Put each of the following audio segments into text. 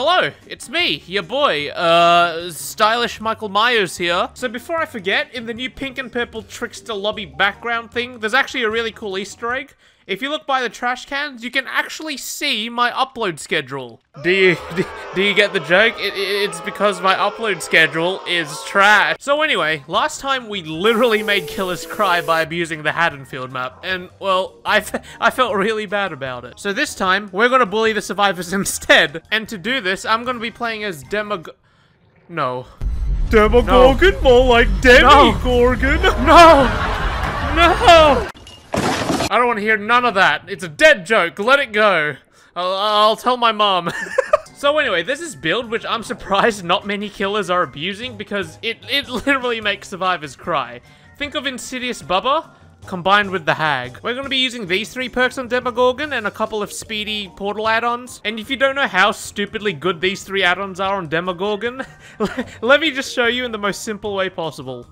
Hello, it's me, your boy, stylish Michael Myers here. So before I forget, in the new pink and purple trickster lobby background thing, there's actually a really cool Easter egg. If you look by the trash cans, you can actually see my upload schedule. Do you get the joke? It's because my upload schedule is trash. So anyway, last time we literally made killers cry by abusing the Haddonfield map, and well, I felt really bad about it. So this time, we're gonna bully the survivors instead. And to do this, I'm gonna be playing as Demogorgon, no. More like Demigorgon. No. No. I don't want to hear none of that. It's a dead joke. Let it go. I'll tell my mom. So anyway, this is build, which I'm surprised not many killers are abusing because it literally makes survivors cry. Think of Insidious Bubba combined with the Hag. We're going to be using these three perks on Demogorgon and a couple of speedy portal add-ons. And if you don't know how stupidly good these three add-ons are on Demogorgon, let me just show you in the most simple way possible.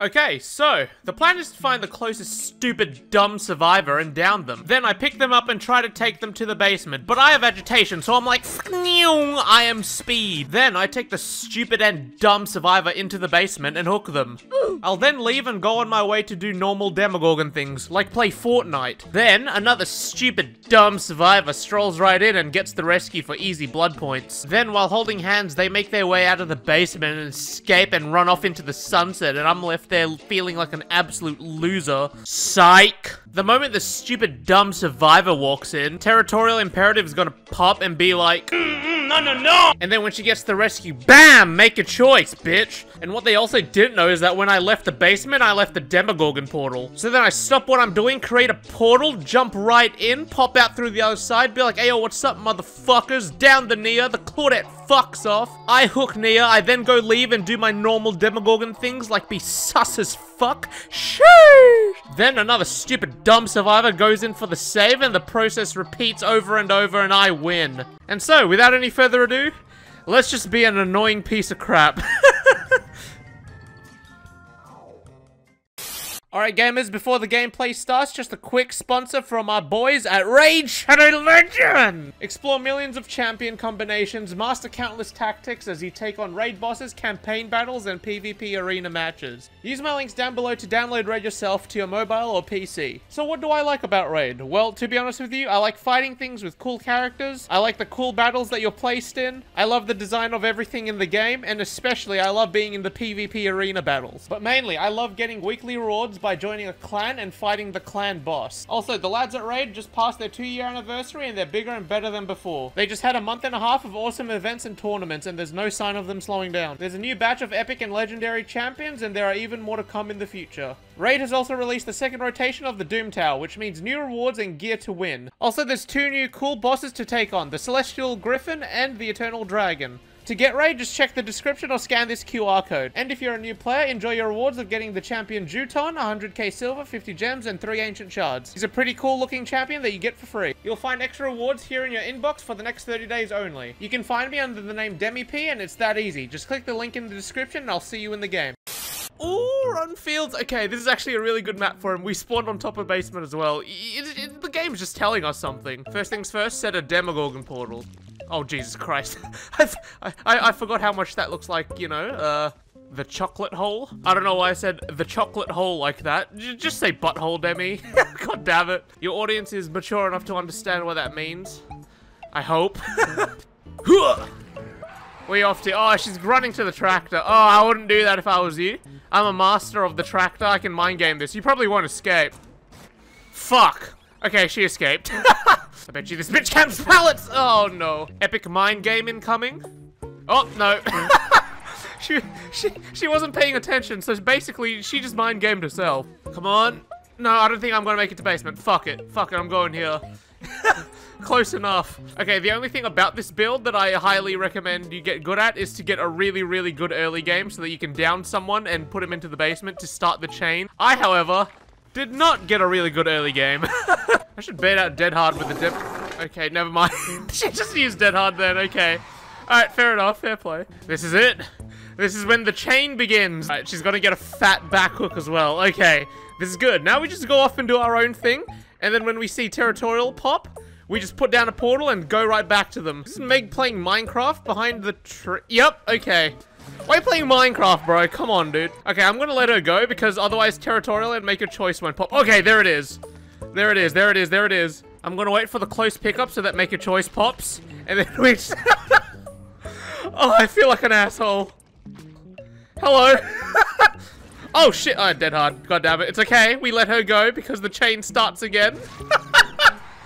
Okay, so the plan is to find the closest stupid dumb survivor and down them. Then I pick them up and try to take them to the basement, but I have agitation, so I'm like, I am speed. Then I take the stupid and dumb survivor into the basement and hook them. I'll then leave and go on my way to do normal Demogorgon things, like play Fortnite. Then another stupid dumb survivor strolls right in and gets the rescue for easy blood points. Then while holding hands, they make their way out of the basement and escape and run off into the sunset, and I'm left they're feeling like an absolute loser. Psych. The moment the stupid dumb survivor walks in, Territorial Imperative is gonna pop and be like, no. And then when she gets the rescue, bam, make a choice, bitch. And what they also didn't know is that when I left the basement, I left the Demogorgon portal. So then I stop what I'm doing, create a portal, jump right in, pop out through the other side, be like, hey, yo, what's up, motherfuckers? Down the Nia, the Claudette fucks off. I hook Nia, I then go leave and do my normal Demogorgon things, like be sus as fuck. Sheesh. Then another stupid dumb survivor goes in for the save, and the process repeats over and over, and I win. And so, without any further ado, let's just be an annoying piece of crap. Alright gamers, before the gameplay starts, just a quick sponsor from our boys at RAID Shadow Legends! Explore millions of champion combinations, master countless tactics as you take on raid bosses, campaign battles, and PvP arena matches. Use my links down below to download RAID yourself to your mobile or PC. So what do I like about RAID? Well, to be honest with you, I like fighting things with cool characters, I like the cool battles that you're placed in, I love the design of everything in the game, and especially I love being in the PvP arena battles. But mainly, I love getting weekly rewards by joining a clan and fighting the clan boss. Also, the lads at RAID just passed their 2-year anniversary and they're bigger and better than before. They just had a month and a half of awesome events and tournaments and there's no sign of them slowing down. There's a new batch of epic and legendary champions and there are even more to come in the future. RAID has also released the second rotation of the Doom Tower, which means new rewards and gear to win. Also, there's 2 new cool bosses to take on, the Celestial Griffin and the Eternal Dragon. To get RAID, just check the description or scan this QR code. And if you're a new player, enjoy your rewards of getting the champion Juton, 100k silver, 50 gems, and 3 ancient shards. He's a pretty cool looking champion that you get for free. You'll find extra rewards here in your inbox for the next 30 days only. You can find me under the name Demi P, and it's that easy. Just click the link in the description and I'll see you in the game. Ooh, run fields. Okay, this is actually a really good map for him. We spawned on top of basement as well. The game's just telling us something. First things first, set a Demogorgon portal. Oh, Jesus Christ. I forgot how much that looks like, you know, the chocolate hole. I don't know why I said the chocolate hole like that. Just say butthole, Demi. God damn it. Your audience is mature enough to understand what that means. I hope. We off to... Oh, she's running to the tractor. Oh, I wouldn't do that if I was you. I'm a master of the tractor. I can mind game this. You probably won't escape. Fuck. Okay, she escaped. I bet you this bitch camps pallets! Oh no. Epic mind game incoming. Oh no. She wasn't paying attention, so basically she just mind gamed herself. Come on. No, I don't think I'm gonna make it to basement. Fuck it. Fuck it, I'm going here. Close enough. Okay, the only thing about this build that I highly recommend you get good at is to get a really, really good early game so that you can down someone and put him into the basement to start the chain. I, however, did not get a really good early game. I should bait out Dead Hard with the dip. Okay, never mind. She just used Dead Hard then, okay. Alright, fair enough, fair play. This is it. This is when the chain begins. Alright, she's gonna get a fat back hook as well. Okay, this is good. Now we just go off and do our own thing. And then when we see Territorial pop, We just put down a portal and go right back to them. This is Meg playing Minecraft behind the tree. Yep, okay. Why are you playing Minecraft, bro? Come on, dude. Okay, I'm gonna let her go because otherwise Territorial and Make a Choice won't pop. Okay, there it is. There it is, there it is, there it is. I'm gonna wait for the close pickup so that Make a Choice pops. And then we just... Oh, I feel like an asshole. Hello. Oh, shit. Oh, dead hard. God damn it. It's okay. We let her go because the chain starts again.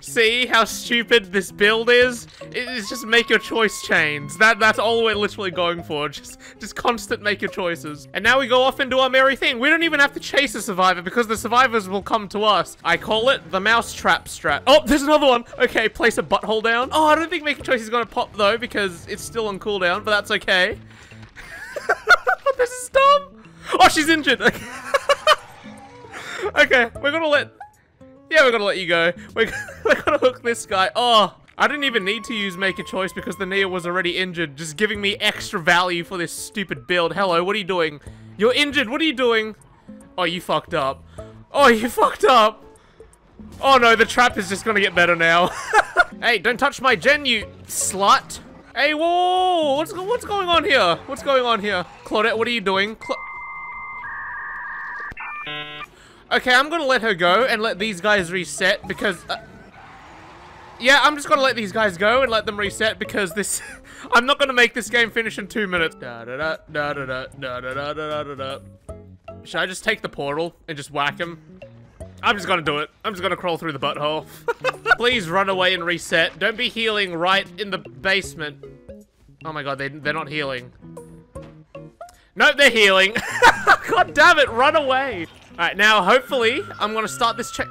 See how stupid this build is? It's just make your choice chains. That's all we're literally going for. Just constant make your choices. And now we go off and do our merry thing. We don't even have to chase a survivor because the survivors will come to us. I call it the mousetrap strat. Oh, there's another one. Okay, place a butthole down. Oh, I don't think make a choice is going to pop though because it's still on cooldown, but that's okay. This is dumb. Oh, she's injured. Okay, okay we're going to let... Yeah, we're gonna let you go. We're gonna hook this guy. Oh, I didn't even need to use Make a Choice because the Nia was already injured, just giving me extra value for this stupid build. Hello, what are you doing? You're injured, what are you doing? Oh, you fucked up. Oh, you fucked up. Oh no, the trap is just gonna get better now. Hey, don't touch my gen, you slut. Hey, whoa, what's going on here? What's going on here? Claudette, what are you doing? Okay, I'm gonna let her go and let these guys reset because... yeah, I'm just gonna let these guys go and let them reset because this... I'm not gonna make this game finish in 2 minutes. Should I just take the portal and just whack him? I'm just gonna do it. I'm just gonna crawl through the butthole. Please run away and reset. Don't be healing right in the basement. Oh my god, they're not healing. Nope, they're healing. God damn it, run away. Alright, now hopefully I'm gonna start this check.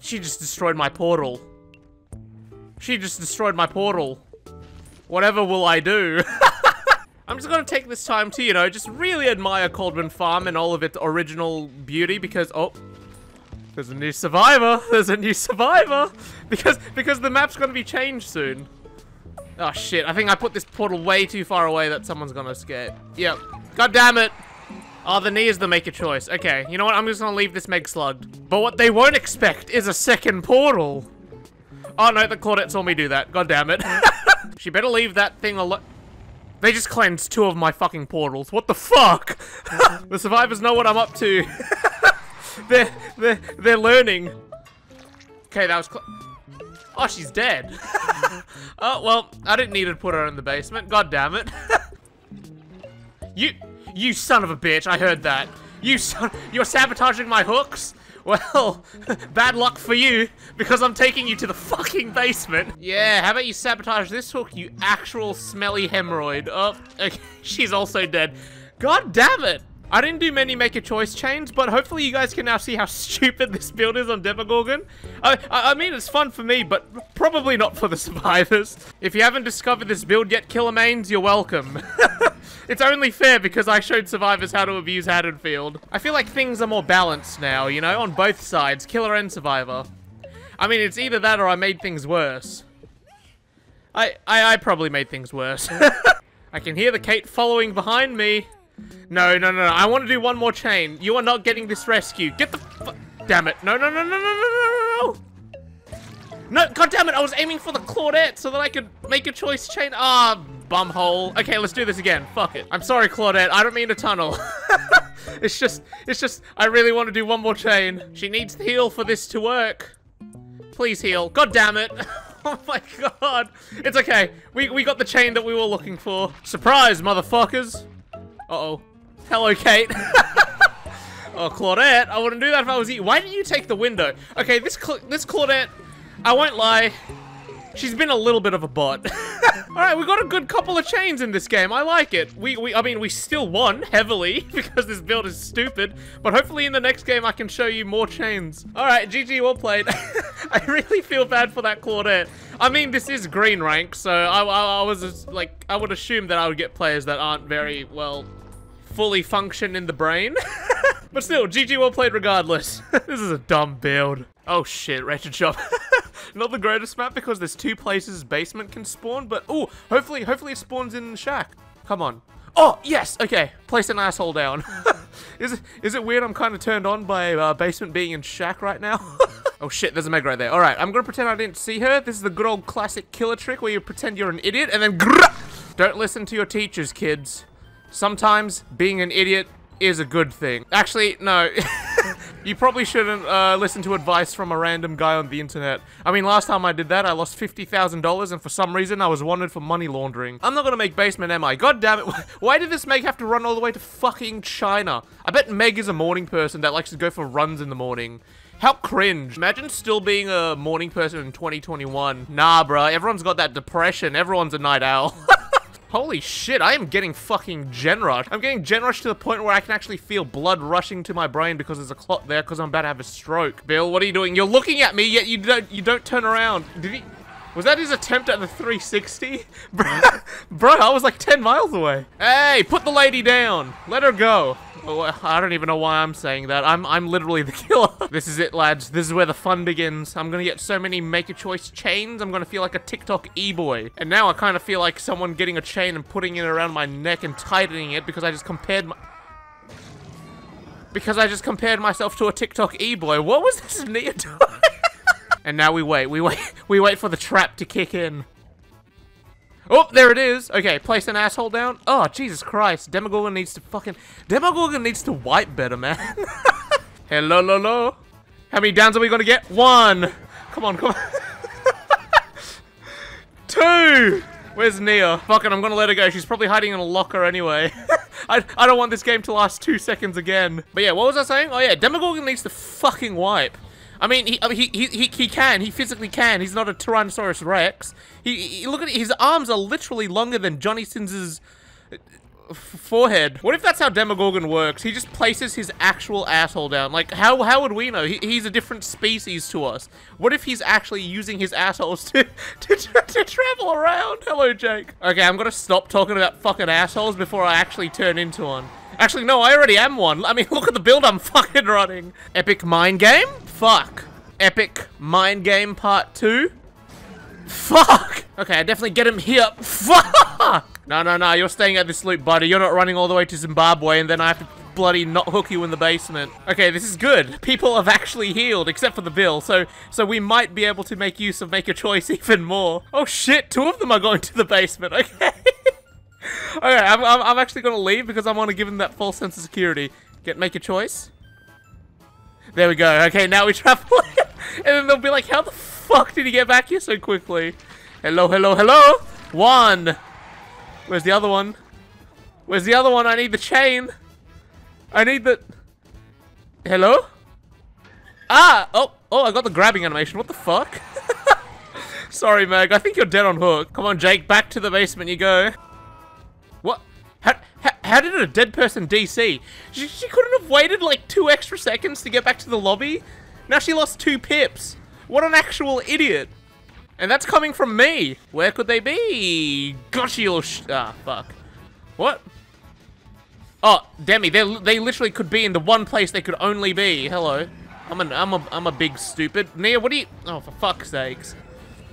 She just destroyed my portal. She just destroyed my portal. Whatever will I do? I'm just gonna take this time to, you know, just really admire Coldwind Farm and all of its original beauty because oh, there's a new survivor. There's a new survivor because the map's gonna be changed soon. Oh shit! I think I put this portal way too far away that someone's gonna escape. Yep. God damn it. Oh, the knee is the make a choice. Okay, you know what? I'm just gonna leave this Meg slugged. But what they won't expect is a second portal. Oh no, the Claudette saw me do that. God damn it. She better leave that thing alone. They just cleansed two of my fucking portals. What the fuck? The survivors know what I'm up to. They're learning. Okay, that was oh, she's dead. Oh, well, I didn't need to put her in the basement. God damn it. You son of a bitch, I heard that. You're sabotaging my hooks? Well, bad luck for you, because I'm taking you to the fucking basement. Yeah, how about you sabotage this hook, you actual smelly hemorrhoid. Oh, okay, she's also dead. God damn it! I didn't do many make a choice chains, but hopefully you guys can now see how stupid this build is on Demogorgon. I mean, it's fun for me, but probably not for the survivors. If you haven't discovered this build yet, Killermanes, you're welcome. It's only fair because I showed survivors how to abuse Haddonfield. I feel like things are more balanced now, you know, on both sides, killer and survivor. I mean, it's either that or I made things worse. I probably made things worse. I can hear the Kate following behind me. No, I want to do one more chain. You are not getting this rescue. Get the f- Damn it. No, god damn it, I was aiming for the Claudette so that I could make a choice chain. Ah, bumhole. Okay, let's do this again. Fuck it. I'm sorry, Claudette. I don't mean to tunnel. It's just, I really want to do one more chain. She needs to heal for this to work. Please heal. God damn it. Oh my god. It's okay. We got the chain that we were looking for. Surprise, motherfuckers. Uh-oh. Hello, Kate. Oh, Claudette. I wouldn't do that if I was you. Why didn't you take the window? Okay, this Claudette, I won't lie. She's been a little bit of a bot. All right, we got a good couple of chains in this game. I like it. I mean, we still won heavily because this build is stupid, but hopefully in the next game I can show you more chains. All right, GG, well played. I really feel bad for that Claudette. I mean, this is green rank, so I was just, like, I would assume that I would get players that aren't very, well, fully function in the brain. But still, GG, well played regardless. This is a dumb build. Oh shit, Wreathed Shop. Not the greatest map because there's two places basement can spawn, but oh, hopefully it spawns in the shack. Come on. Oh, yes, okay. Place an asshole down. Is it weird I'm kind of turned on by basement being in shack right now? Oh shit, there's a Meg right there. Alright, I'm gonna pretend I didn't see her. This is the good old classic killer trick where you pretend you're an idiot and then don't listen to your teachers, kids. Sometimes being an idiot is a good thing. Actually, no. You probably shouldn't listen to advice from a random guy on the internet. I mean, last time I did that, I lost $50,000 and for some reason I was wanted for money laundering. I'm not gonna make basement, am I? God damn it. Why did this Meg have to run all the way to fucking China? I bet Meg is a morning person that likes to go for runs in the morning. How cringe. Imagine still being a morning person in 2021. Nah, bruh. Everyone's got that depression. Everyone's a night owl. Holy shit, I am getting fucking gen rush. I'm getting gen rush to the point where I can actually feel blood rushing to my brain because there's a clot there because I'm about to have a stroke. Bill, what are you doing? You're looking at me, yet you don't turn around. Did he... Was that his attempt at the 360? Bro, I was like 10 miles away. Hey, put the lady down. Let her go. Oh, I don't even know why I'm saying that. I'm literally the killer. This is it, lads. This is where the fun begins. I'm gonna get so many Make a Choice chains. I'm gonna feel like a TikTok e-boy. And now I kind of feel like someone getting a chain and putting it around my neck and tightening it because I just compared my... Because I just compared myself to a TikTok e-boy. What was this needle? And now we wait for the trap to kick in. Oh, there it is. Okay, place an asshole down. Oh, Jesus Christ. Demogorgon needs to wipe better, man. Hello, lolo. How many downs are we gonna get? One. Come on, come on. Two. Where's Nia? Fuck it, I'm gonna let her go. She's probably hiding in a locker anyway. I don't want this game to last 2 seconds again. But yeah, what was I saying? Oh yeah, Demogorgon needs to fucking wipe. I mean, he can. He physically can. He's not a Tyrannosaurus Rex. He look at it, his arms are literally longer than Johnny Sins' forehead. What if that's how Demogorgon works? He just places his actual asshole down. Like, how would we know? He's a different species to us. What if he's actually using his assholes to travel around? Hello, Jake. Okay, I'm gonna stop talking about fucking assholes before I actually turn into one. Actually, no, I already am one. I mean, look at the build I'm fucking running. Epic mind game? Fuck. Epic mind game part 2? Fuck! Okay, I definitely get him here. Fuck! No, you're staying at this loop, buddy. You're not running all the way to Zimbabwe and then I have to bloody not hook you in the basement. Okay, this is good. People have actually healed, except for the Bill, so we might be able to make use of Make a Choice even more. Oh shit, 2 of them are going to the basement, okay. Okay, I'm actually gonna leave because I want to give him that false sense of security. Make a choice. There we go. Okay, now we travel. And then they'll be like, how the fuck did he get back here so quickly? Hello, hello, hello. One. Where's the other one? Where's the other one? I need the chain. I need the... Hello? Ah! Oh, I got the grabbing animation. What the fuck? Sorry, Meg. I think you're dead on hook. Come on, Jake. Back to the basement you go. What? How did a dead person DC? She couldn't have waited like 2 extra seconds to get back to the lobby? Now she lost 2 pips. What an actual idiot. And that's coming from me. Where could they be? Gosh, you'll ah, fuck. What? Oh, Demi, they literally could be in the one place they could only be. Hello. I'm a big stupid. Nia, what are you? Oh, for fuck's sakes.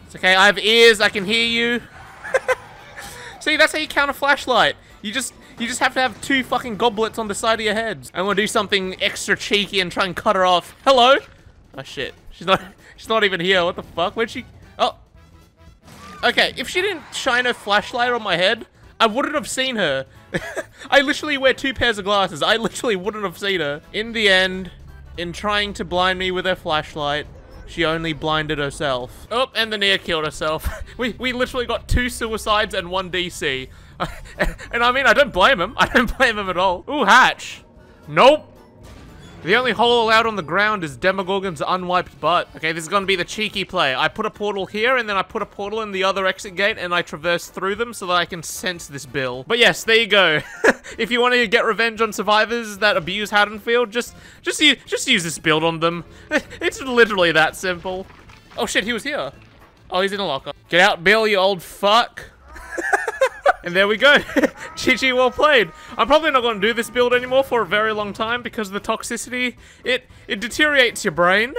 It's okay, I have ears, I can hear you. See, that's how you count a flashlight. You just have to have 2 fucking goblets on the side of your heads. I'm gonna do something extra cheeky and try and cut her off. Hello? Oh shit. She's not even here. What the fuck? Where'd she? Oh. Okay, if she didn't shine her flashlight on my head, I wouldn't have seen her. I literally wear 2 pairs of glasses. I literally wouldn't have seen her. In the end, in trying to blind me with her flashlight, she only blinded herself. Oh, and the Nia killed herself. We literally got 2 suicides and 1 DC. And I mean, I don't blame him. I don't blame him at all. Ooh, hatch. Nope. The only hole allowed on the ground is Demogorgon's unwiped butt. Okay, this is gonna be the cheeky play. I put a portal here, and then I put a portal in the other exit gate, and I traverse through them so that I can sense this Bill. But yes, there you go. If you want to get revenge on survivors that abuse Haddonfield, just use this build on them. It's literally that simple. Oh shit, he was here. Oh, he's in a locker. Get out, Bill, you old fuck. And there we go. GG, well played. I'm probably not going to do this build anymore for a very long time because of the toxicity. It deteriorates your brain.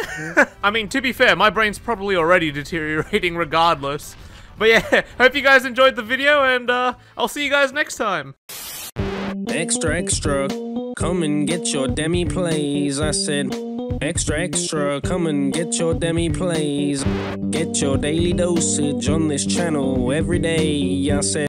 I mean, to be fair, my brain's probably already deteriorating regardless. But yeah, hope you guys enjoyed the video and I'll see you guys next time. Extra, extra. Come and get your Demi Plays, I said. Extra, extra, come and get your Demi Plays. Get your daily dosage on this channel every day. I said